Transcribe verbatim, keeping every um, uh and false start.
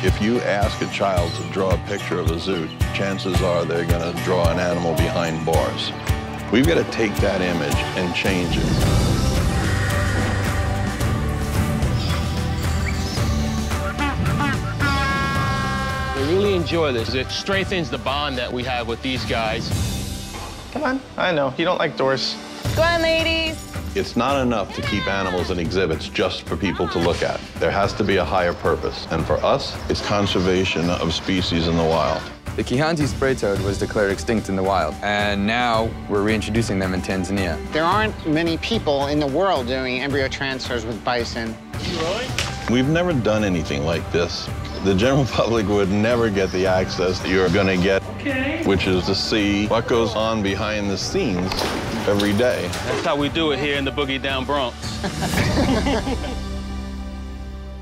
If you ask a child to draw a picture of a zoo, chances are they're going to draw an animal behind bars. We've got to take that image and change it. I really enjoy this. It strengthens the bond that we have with these guys. Come on. I know. You don't like doors. Go on, ladies. It's not enough to keep animals in exhibits just for people to look at. There has to be a higher purpose. And for us, it's conservation of species in the wild. The Kihansi spray toad was declared extinct in the wild, and now we're reintroducing them in Tanzania. There aren't many people in the world doing embryo transfers with bison. Really? We've never done anything like this. The general public would never get the access that you're going to get, okay, which is to see what goes on behind the scenes every day. That's how we do it here in the boogie down Bronx.